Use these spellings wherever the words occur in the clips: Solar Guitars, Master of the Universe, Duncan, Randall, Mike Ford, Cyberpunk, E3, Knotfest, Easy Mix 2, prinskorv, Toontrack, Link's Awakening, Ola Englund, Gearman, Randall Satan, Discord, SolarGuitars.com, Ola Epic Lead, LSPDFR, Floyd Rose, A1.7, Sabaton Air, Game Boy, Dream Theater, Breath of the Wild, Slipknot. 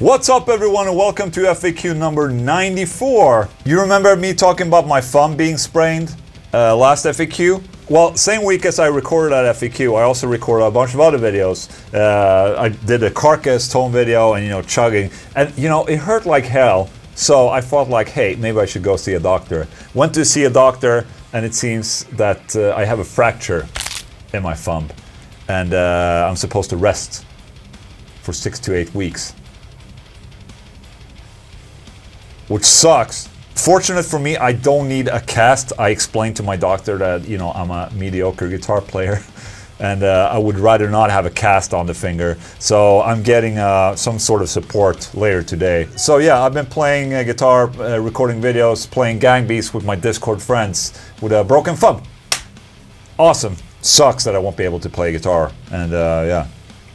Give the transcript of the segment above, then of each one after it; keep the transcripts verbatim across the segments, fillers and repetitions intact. What's up everyone and welcome to F A Q number ninety-four. You remember me talking about my thumb being sprained uh, last F A Q? Well, same week as I recorded that F A Q, I also recorded a bunch of other videos. Uh, I did a carcass tone video and, you know, chugging. And, you know, it hurt like hell. So I thought like, hey, maybe I should go see a doctor. Went to see a doctor and it seems that uh, I have a fracture in my thumb. And uh, I'm supposed to rest for six to eight weeks. Which sucks. Fortunate for me, I don't need a cast. I explained to my doctor that, you know, I'm a mediocre guitar player and uh, I would rather not have a cast on the finger. So I'm getting uh, some sort of support later today. So yeah, I've been playing uh, guitar, uh, recording videos, playing gang beats with my Discord friends with a broken thumb. Awesome. Sucks that I won't be able to play guitar. And uh, yeah.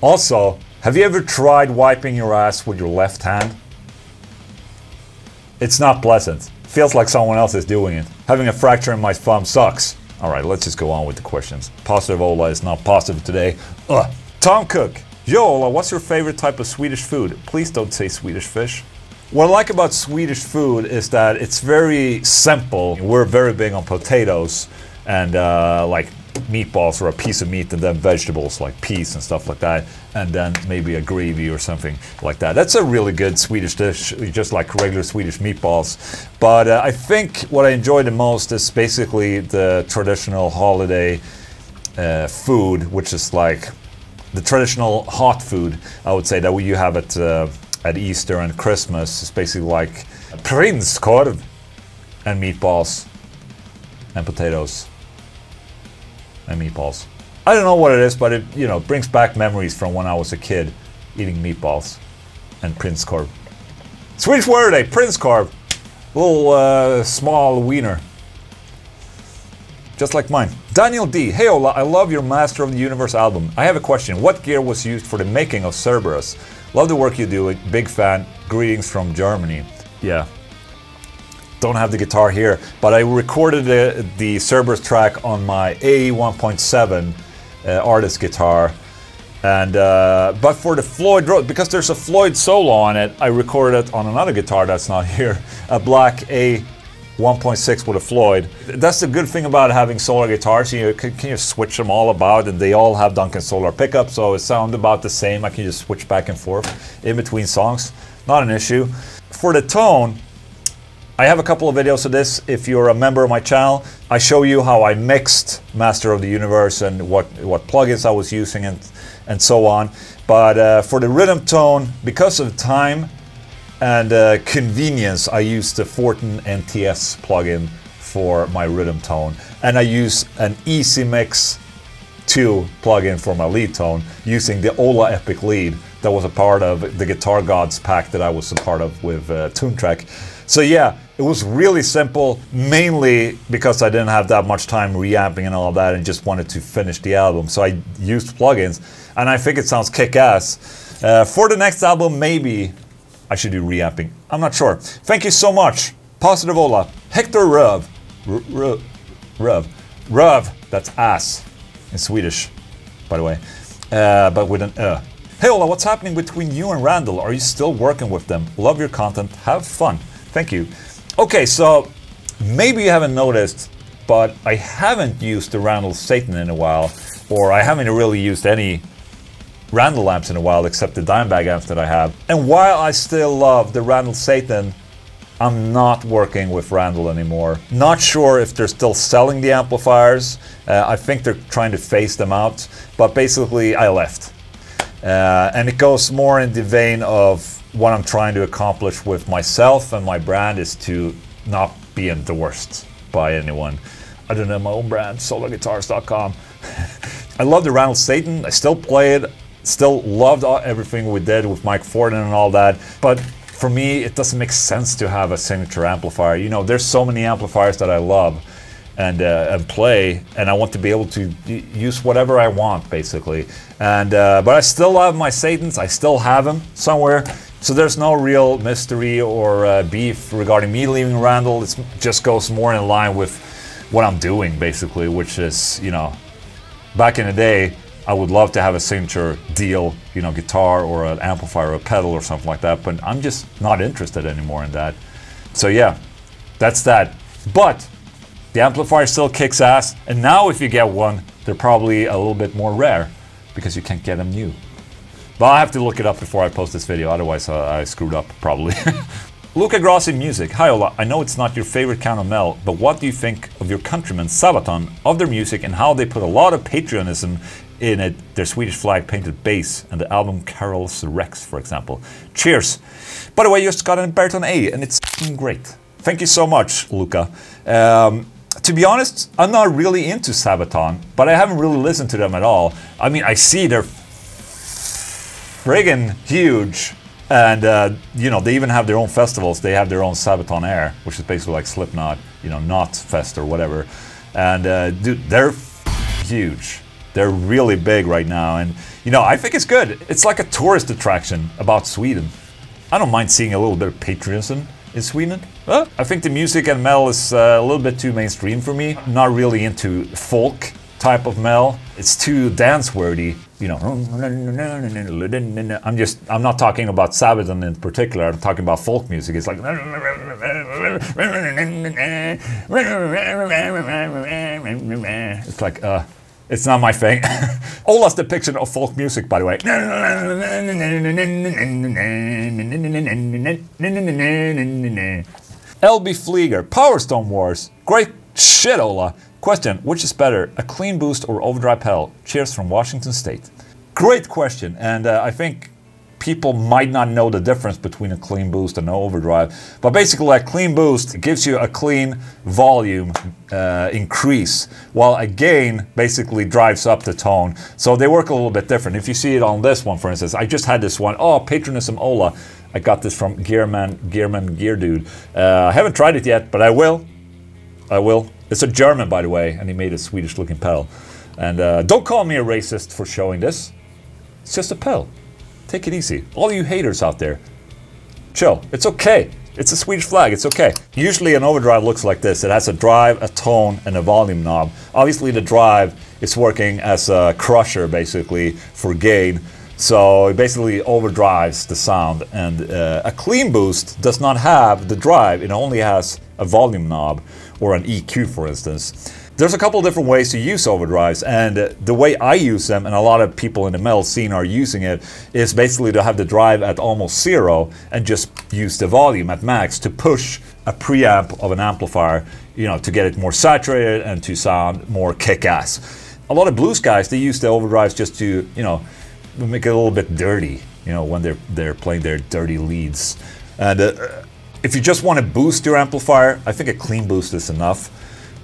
Also, have you ever tried wiping your ass with your left hand? It's not pleasant. Feels like someone else is doing it. Having a fracture in my thumb sucks. Alright, let's just go on with the questions. Positive Ola is not positive today. Ugh. Tom Cook. Yo Ola, what's your favorite type of Swedish food? Please don't say Swedish fish. What I like about Swedish food is that it's very simple. We're very big on potatoes and uh, like meatballs or a piece of meat and then vegetables like peas and stuff like that, and then maybe a gravy or something like that. That's a really good Swedish dish, just like regular Swedish meatballs. But uh, I think what I enjoy the most is basically the traditional holiday uh, food, which is like the traditional hot food, I would say, that you have at, uh, at Easter and Christmas. It's basically like prinskorv and meatballs and potatoes. And meatballs. I don't know what it is, but it, you know, brings back memories from when I was a kid eating meatballs and prinskorv. Swedish word today, prinskorv. Little uh, small wiener. Just like mine. Daniel D. Hey Ola, I love your Master of the Universe album. I have a question. What gear was used for the making of Cerberus? Love the work you do. Big fan. Greetings from Germany. Yeah. Don't have the guitar here, but I recorded the, the Cerberus track on my A one point seven uh, artist guitar, and uh, but for the Floyd Rose, because there's a Floyd solo on it, I recorded it on another guitar that's not here, a black A one point six with a Floyd. That's the good thing about having Solar guitars. You can, can you switch them all about, and they all have Duncan Solar pickups, so it sounds about the same. I can just switch back and forth in between songs, not an issue. For the tone, I have a couple of videos of this. If you're a member of my channel, I show you how I mixed Master of the Universe and what, what plugins I was using and, and so on. But uh, for the rhythm tone, because of time and uh, convenience, I used the Fortin N T S plugin for my rhythm tone. And I use an Easy Mix two plugin for my lead tone using the Ola Epic Lead that was a part of the Guitar Gods pack that I was a part of with uh, Toontrack. So yeah, it was really simple, mainly because I didn't have that much time reamping and all that and just wanted to finish the album. So I used plugins and I think it sounds kick-ass. Uh, for the next album, maybe I should do reamping. I'm not sure. Thank you so much. Positive Ola. Hector Röv. Röv. Röv. Röv. That's ass in Swedish, by the way, uh, but with an uh. Hey Ola, what's happening between you and Randall? Are you still working with them? Love your content. Have fun. Thank you. Okay, so maybe you haven't noticed, but I haven't used the Randall Satan in a while, or I haven't really used any Randall amps in a while except the Dimebag amps that I have. And while I still love the Randall Satan, I'm not working with Randall anymore. Not sure if they're still selling the amplifiers. Uh, I think they're trying to phase them out, but basically I left. Uh, and it goes more in the vein of what I'm trying to accomplish with myself and my brand is to not be endorsed by anyone. I don't know, my own brand, Solar Guitars dot com. I love the Randall Satan. I still play it. Still loved everything we did with Mike Ford and all that. But for me, it doesn't make sense to have a signature amplifier. You know, there's so many amplifiers that I love and, uh, and play, and I want to be able to use whatever I want, basically. And uh, but I still love my Satans. I still have them somewhere. So there's no real mystery or uh, beef regarding me leaving Randall. It just goes more in line with what I'm doing, basically, which is, you know, back in the day, I would love to have a signature deal, you know, guitar or an amplifier or a pedal or something like that, but I'm just not interested anymore in that. So yeah, that's that. But the amplifier still kicks ass, and now if you get one, they're probably a little bit more rare because you can't get them new. But I have to look it up before I post this video, otherwise I, I screwed up probably. Luca Grossi Music. Hi Ola, I know it's not your favorite Count Mel, but what do you think of your countrymen Sabaton, of their music and how they put a lot of patriotism in it, their Swedish flag painted bass and the album Carol's Rex, for example. Cheers! By the way, you just got an Baritone A and it's great. Thank you so much, Luca. Um, to be honest, I'm not really into Sabaton, but I haven't really listened to them at all. I mean, I see they're friggin' huge. And, uh, you know, they even have their own festivals. They have their own Sabaton Air, which is basically like Slipknot, you know, Knotfest or whatever. And, uh, dude, they're huge. They're really big right now. And, you know, I think it's good. It's like a tourist attraction about Sweden. I don't mind seeing a little bit of patriotism in Sweden. Well, I think the music and metal is uh, a little bit too mainstream for me. I'm not really into folk type of metal. It's too dance-worthy. You know, I'm just, I'm not talking about Sabaton in particular, I'm talking about folk music. It's like, it's like, uh, it's not my thing. Ola's depiction of folk music, by the way. L B Flieger, Power Stone Wars. Great shit, Ola. Question, which is better, a clean boost or overdrive pedal? Cheers from Washington State. Great question, and uh, I think people might not know the difference between a clean boost and an overdrive. But basically, a clean boost gives you a clean volume uh, increase, while a gain basically drives up the tone. So they work a little bit different. If you see it on this one, for instance, I just had this one. Oh, Patronism Ola. I got this from Gearman, Gearman, Gear Dude. Uh, I haven't tried it yet, but I will. I will. It's a German, by the way, and he made a Swedish-looking pedal. And uh, don't call me a racist for showing this. It's just a pedal. Take it easy. All you haters out there, chill. It's okay. It's a Swedish flag. It's okay. Usually an overdrive looks like this. It has a drive, a tone, and a volume knob. Obviously, the drive is working as a crusher, basically, for gain. So it basically overdrives the sound. And uh, a clean boost does not have the drive. It only has a volume knob or an E Q, for instance. There's a couple different ways to use overdrives, and the way I use them, and a lot of people in the metal scene are using it, is basically to have the drive at almost zero and just use the volume at max to push a preamp of an amplifier, you know, to get it more saturated and to sound more kick-ass. A lot of blues guys, they use the overdrives just to, you know, make it a little bit dirty, you know, when they're, they're playing their dirty leads. And uh, if you just want to boost your amplifier, I think a clean boost is enough.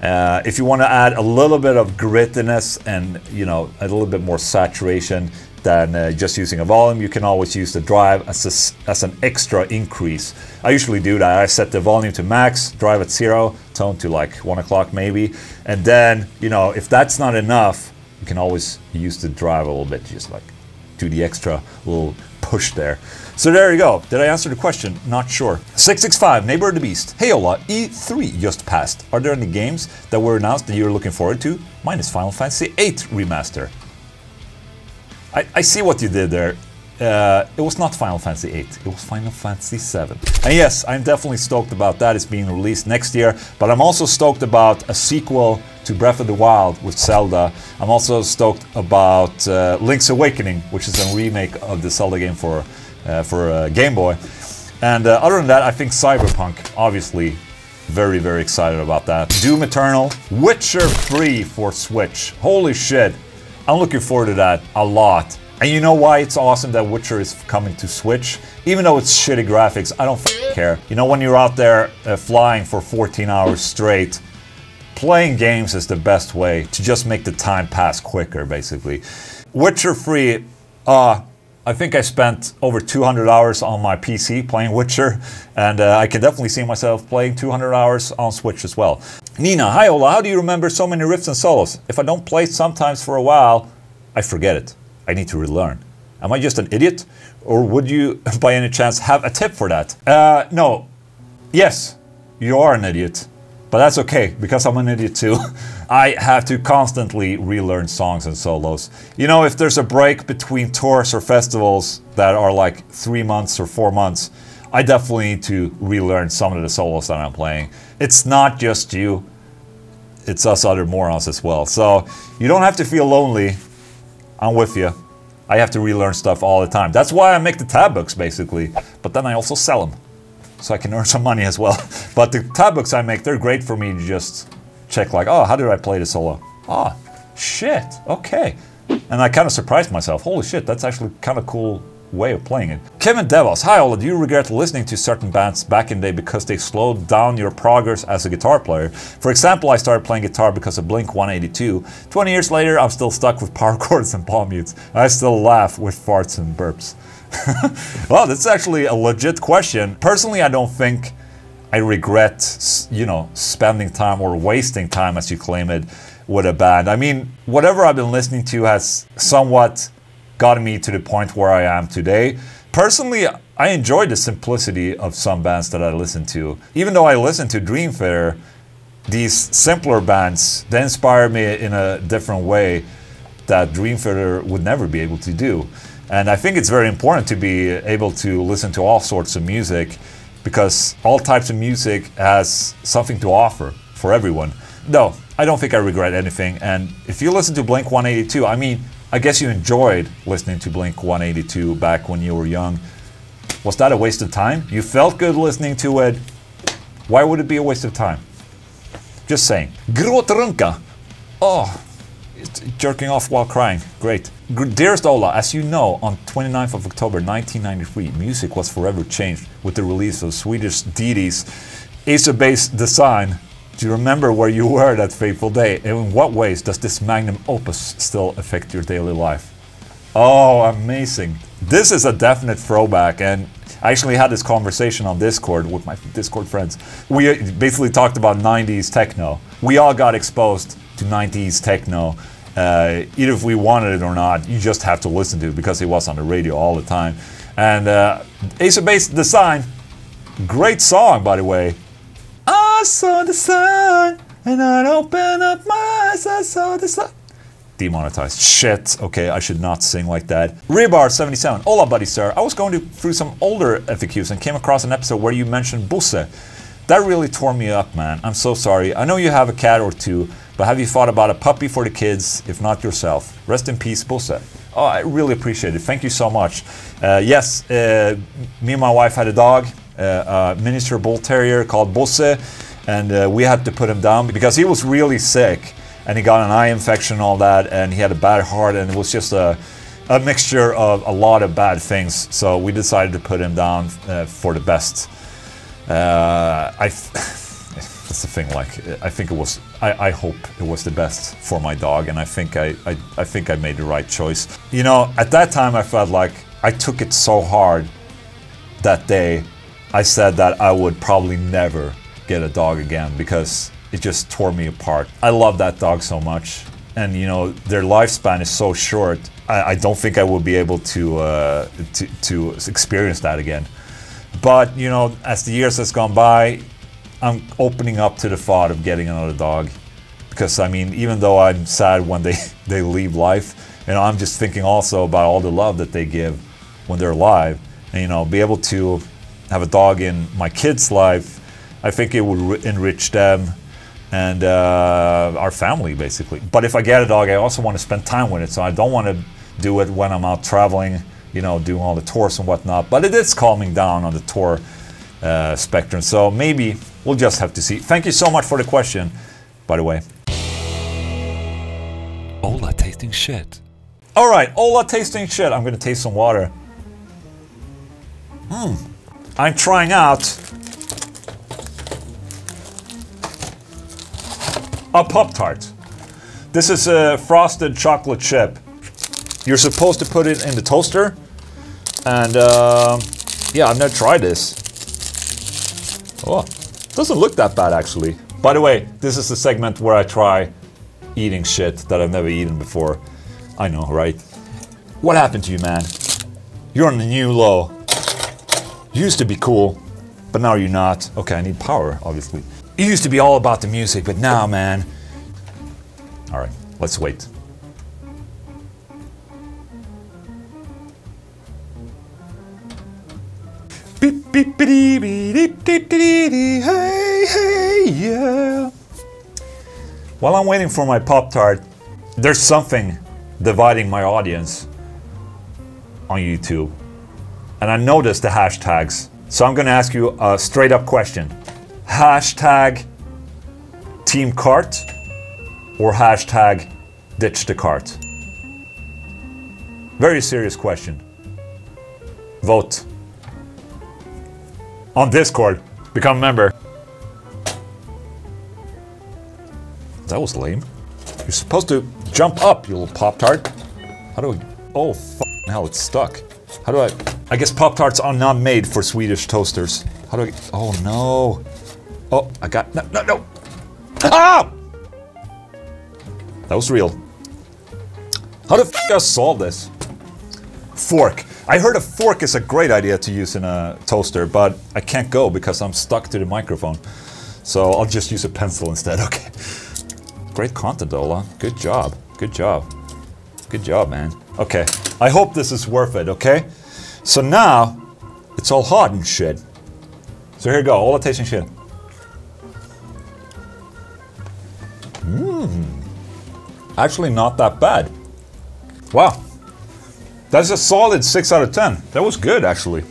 Uh, if you want to add a little bit of grittiness and, you know, a little bit more saturation than uh, just using a volume, you can always use the drive as, a, as an extra increase. I usually do that. I set the volume to max, drive at zero, tone to like one o'clock maybe. And then, you know, if that's not enough, you can always use the drive a little bit, just like do the extra little push there. So there you go. Did I answer the question? Not sure. six six five, Neighbor of the Beast. Hey Ola, E three just passed. Are there any games that were announced that you're looking forward to? Mine is Final Fantasy eight Remaster. I, I see what you did there. Uh, it was not Final Fantasy eight, it was Final Fantasy seven. And yes, I'm definitely stoked about that. It's being released next year, but I'm also stoked about a sequel to Breath of the Wild with Zelda. I'm also stoked about uh, Link's Awakening, which is a remake of the Zelda game for uh, for uh, Game Boy. And uh, other than that, I think Cyberpunk, obviously, very, very excited about that. Doom Eternal, Witcher three for Switch. Holy shit, I'm looking forward to that a lot. And you know why it's awesome that Witcher is coming to Switch? Even though it's shitty graphics, I don't f care. You know, when you're out there uh, flying for fourteen hours straight, playing games is the best way to just make the time pass quicker, basically. Witcher three, uh, I think I spent over two hundred hours on my P C playing Witcher, and uh, I can definitely see myself playing two hundred hours on Switch as well. Nina, hi Ola, how do you remember so many riffs and solos? If I don't play sometimes for a while, I forget it. I need to relearn. Am I just an idiot? Or would you, by any chance, have a tip for that? Uh, no. Yes, you are an idiot. But that's okay, because I'm an idiot too. I have to constantly relearn songs and solos. You know, if there's a break between tours or festivals that are like three months or four months, I definitely need to relearn some of the solos that I'm playing. It's not just you, it's us other morons as well. So you don't have to feel lonely. I'm with you. I have to relearn stuff all the time. That's why I make the tab books, basically. But then I also sell them, so I can earn some money as well. But the tab books I make, they're great for me to just check, like, oh, how did I play the solo? Ah, oh, shit, okay. And I kind of surprised myself. Holy shit, that's actually kind of cool way of playing it. Kevin Devos, hi Ola, do you regret listening to certain bands back in the day because they slowed down your progress as a guitar player? For example, I started playing guitar because of Blink one eighty-two. twenty years later, I'm still stuck with power chords and palm mutes. I still laugh with farts and burps. Well, that's actually a legit question. Personally, I don't think I regret, you know, spending time or wasting time, as you claim it, with a band. I mean, whatever I've been listening to has somewhat got me to the point where I am today. Personally, I enjoy the simplicity of some bands that I listen to. Even though I listen to Dream Theater, these simpler bands, they inspire me in a different way that Dream Theater would never be able to do. And I think it's very important to be able to listen to all sorts of music, because all types of music has something to offer for everyone. No, I don't think I regret anything. And if you listen to Blink one eighty-two, I mean, I guess you enjoyed listening to Blink one eighty-two back when you were young. Was that a waste of time? You felt good listening to it. Why would it be a waste of time? Just saying. Gråtrunka. Oh, jerking off while crying. Great. Dearest Ola, as you know, on twenty-ninth of October nineteen ninety-three, music was forever changed with the release of Swedish D Ds, Acer-based The Sign. Do you remember where you were that fateful day? And in what ways does this magnum opus still affect your daily life? Oh, amazing. This is a definite throwback, and I actually had this conversation on Discord with my Discord friends. We basically talked about nineties techno. We all got exposed to nineties techno, uh, either if we wanted it or not. You just have to listen to it because it was on the radio all the time. And uh, Acer-based The Sign, great song, by the way. I saw the sun, and I'd open up my eyes, I saw the sun. Demonetized. Shit. Okay, I should not sing like that. Rebar seventy-seven. Hola, buddy, sir. I was going to, through some older F A Qs and came across an episode where you mentioned Bosse. That really tore me up, man. I'm so sorry. I know you have a cat or two, but have you thought about a puppy for the kids, if not yourself? Rest in peace, Bosse. Oh, I really appreciate it. Thank you so much. Uh, yes, uh, me and my wife had a dog, uh, a miniature bull terrier called Bosse. And uh, we had to put him down because he was really sick and he got an eye infection and all that, and he had a bad heart, and it was just a, a mixture of a lot of bad things. So we decided to put him down uh, for the best. Uh, I th that's the thing, like, I think it was, I, I hope it was the best for my dog, and I think I, I, I think I made the right choice. You know, at that time I felt like I took it so hard that day, I said that I would probably never get a dog again because it just tore me apart. I love that dog so much, and you know, their lifespan is so short. I, I don't think I will be able to, uh, to to experience that again. But you know, as the years has gone by, I'm opening up to the thought of getting another dog, because I mean, even though I'm sad when they they leave life, you know, I'm just thinking also about all the love that they give when they're alive, and you know, be able to have a dog in my kids' life. I think it would enrich them and uh, our family, basically. But if I get a dog, I also want to spend time with it, so I don't want to do it when I'm out traveling, you know, doing all the tours and whatnot. But it is calming down on the tour uh, spectrum, so maybe we'll just have to see. Thank you so much for the question, by the way. Ola tasting shit. All right, Ola tasting shit. I'm gonna taste some water. Hmm. I'm trying out a Pop-Tart. This is a frosted chocolate chip. You're supposed to put it in the toaster, and uh, yeah, I've never tried this. Oh, doesn't look that bad actually. By the way, this is the segment where I try eating shit that I've never eaten before. I know, right? What happened to you, man? You're on a new low. You used to be cool, but now you're not. Okay, I need power, obviously. It used to be all about the music, but now, man, All right, let's wait. Beep, beep, beep, beep, beep, beep, hey, hey, yeah. While I'm waiting for my Pop-Tart, there's something dividing my audience on YouTube. And I noticed the hashtags. So I'm gonna ask you a straight up question. Hashtag Team Cart or hashtag Ditch the Cart? Very serious question. Vote. On Discord, become a member. That was lame. You're supposed to jump up, you little Pop-Tart. How do I... Oh, f***ing hell, it's stuck. How do I... I guess Pop-Tarts are not made for Swedish toasters. How do I... Oh, no. Oh, I got... No, no, no. Ah! That was real. How the f*** do I solve this? Fork. I heard a fork is a great idea to use in a toaster, but I can't go because I'm stuck to the microphone. So I'll just use a pencil instead, okay. Great content, Ola. Good job. Good job. Good job, man. Okay. I hope this is worth it, okay? So now, it's all hot and shit. So here you go, Ola tasting shit. Mmm. Actually not that bad. Wow. That's a solid six out of ten. That was good, actually.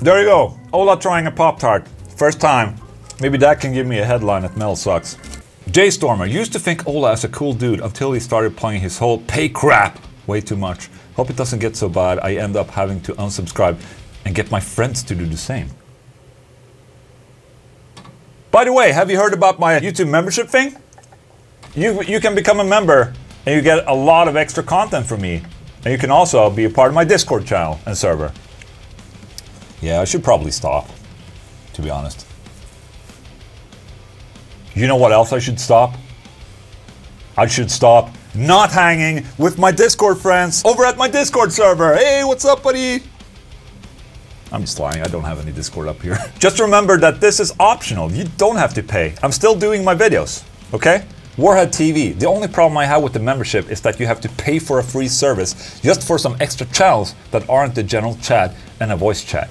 There you go. Ola trying a Pop-Tart. First time. Maybe that can give me a headline at Mel Sucks. JStormer used to think Ola as a cool dude until he started playing his whole pay crap way too much. Hope it doesn't get so bad I end up having to unsubscribe and get my friends to do the same. By the way, have you heard about my YouTube membership thing? You, you can become a member and you get a lot of extra content from me. And you can also be a part of my Discord channel and server. Yeah, I should probably stop, to be honest. You know what else I should stop? I should stop not hanging with my Discord friends over at my Discord server. Hey, what's up, buddy? I'm just lying, I don't have any Discord up here. Just remember that this is optional. You don't have to pay. I'm still doing my videos, okay? Warhead T V. The only problem I have with the membership is that you have to pay for a free service just for some extra channels that aren't the general chat and a voice chat.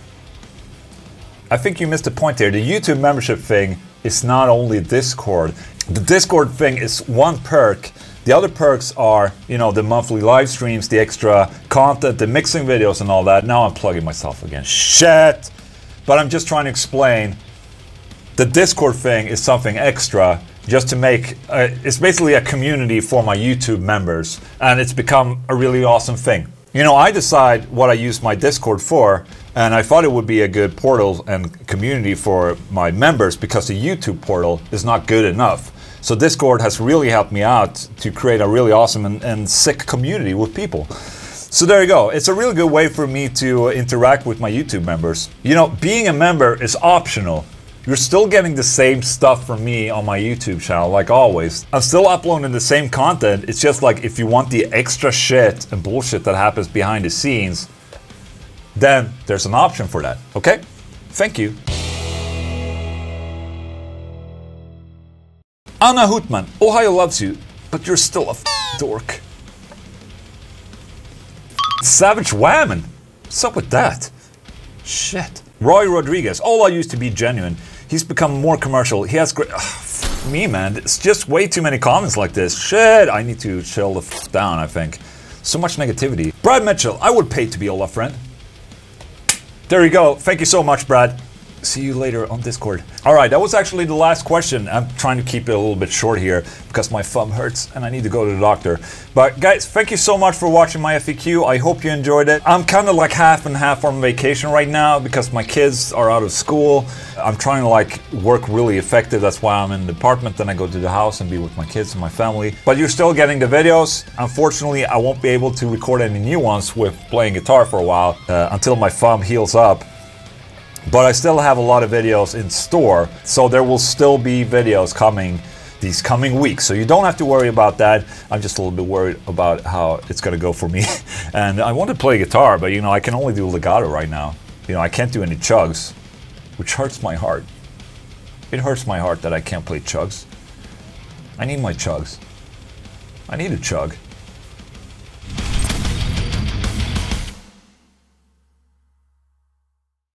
I think you missed the point here. The YouTube membership thing is not only Discord. The Discord thing is one perk. The other perks are, you know, the monthly live streams, the extra content, the mixing videos and all that. Now I'm plugging myself again. Shit! But I'm just trying to explain. The Discord thing is something extra just to make... A, it's basically a community for my YouTube members. And it's become a really awesome thing. You know, I decide what I use my Discord for. And I thought it would be a good portal and community for my members because the YouTube portal is not good enough. So Discord has really helped me out to create a really awesome and, and sick community with people. So there you go. It's a really good way for me to interact with my YouTube members. You know, being a member is optional. You're still getting the same stuff from me on my YouTube channel, like always. I'm still uploading the same content. It's just like if you want the extra shit and bullshit that happens behind the scenes, then there's an option for that, okay? Thank you. Anna Hootman, Ohio loves you, but you're still a f***ing dork. Savage Whammon, what's up with that? Shit. Roy Rodriguez, Ola used to be genuine. He's become more commercial. He has great... Ugh, f*** me, man. It's just way too many comments like this. Shit, I need to chill the f*** down, I think. So much negativity. Brad Mitchell, I would pay to be Ola friend. There you go. Thank you so much, Brad. See you later on Discord. All right, that was actually the last question. I'm trying to keep it a little bit short here because my thumb hurts and I need to go to the doctor. But guys, thank you so much for watching my F A Q. I hope you enjoyed it. I'm kind of like half and half on vacation right now because my kids are out of school. I'm trying to like work really effective. That's why I'm in the apartment. Then I go to the house and be with my kids and my family. But you're still getting the videos. Unfortunately, I won't be able to record any new ones with playing guitar for a while uh, until my thumb heals up. But I still have a lot of videos in store, so there will still be videos coming these coming weeks. So you don't have to worry about that. I'm just a little bit worried about how it's gonna go for me. And I want to play guitar, but you know, I can only do legato right now. You know, I can't do any chugs, which hurts my heart. It hurts my heart that I can't play chugs. I need my chugs. I need a chug.